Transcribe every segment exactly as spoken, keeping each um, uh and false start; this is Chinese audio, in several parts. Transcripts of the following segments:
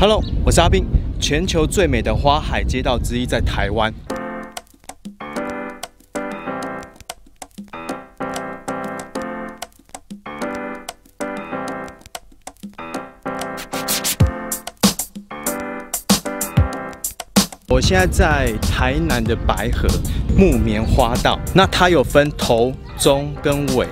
Hello， 我是阿兵。全球最美的花海街道之一在台湾。我现在在台南的白河木棉花道，那它有分头、中跟尾。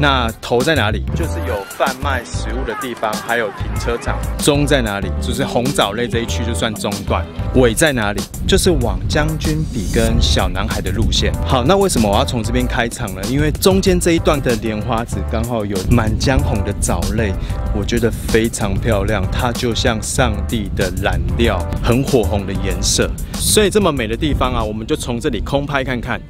那头在哪里？就是有贩卖食物的地方，还有停车场。中在哪里？就是红藻类这一区就算中段。尾在哪里？就是往将军比跟小男孩的路线。好，那为什么我要从这边开场呢？因为中间这一段的莲花池刚好有满江红的藻类，我觉得非常漂亮，它就像上帝的染料，很火红的颜色。所以这么美的地方啊，我们就从这里空拍看看。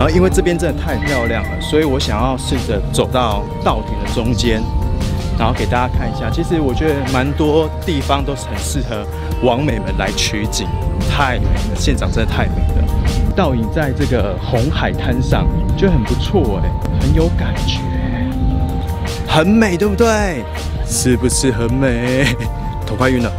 而因为这边真的太漂亮了，所以我想要试着走到稻田的中间，然后给大家看一下。其实我觉得蛮多地方都是很适合网美们来取景，太美了，现场真的太美了。倒影在这个红海滩上，觉得很不错哎，很有感觉，很美，对不对？是不是很美？头快晕了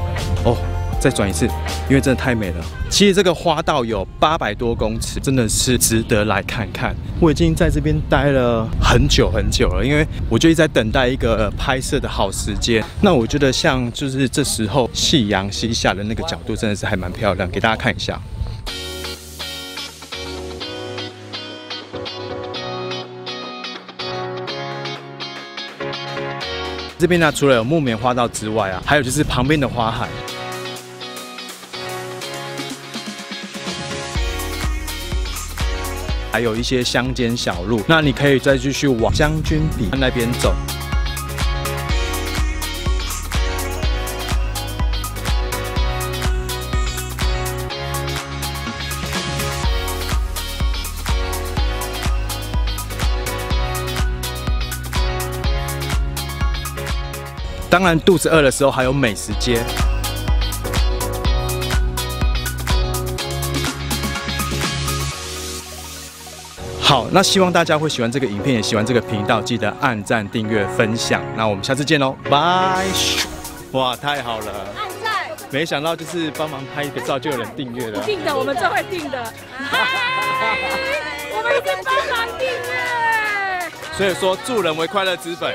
哦。 再转一次，因为真的太美了。其实这个花道有八百多公尺，真的是值得来看看。我已经在这边待了很久很久了，因为我就一直在等待一个拍摄的好时间。那我觉得像就是这时候夕阳西下的那个角度，真的是还蛮漂亮，给大家看一下。 这边呢，除了有木棉花道之外啊，还有就是旁边的花海。 还有一些乡间小路，那你可以再继续往将军比那边走。当然，肚子饿的时候还有美食街。 好，那希望大家会喜欢这个影片，也喜欢这个频道，记得按赞、订阅、分享。那我们下次见喽，拜！哇，太好了，按赞！没想到就是帮忙拍一个照就有人订阅了，订的我们最会订的，我们一直帮忙订阅。所以说，助人为快乐之本。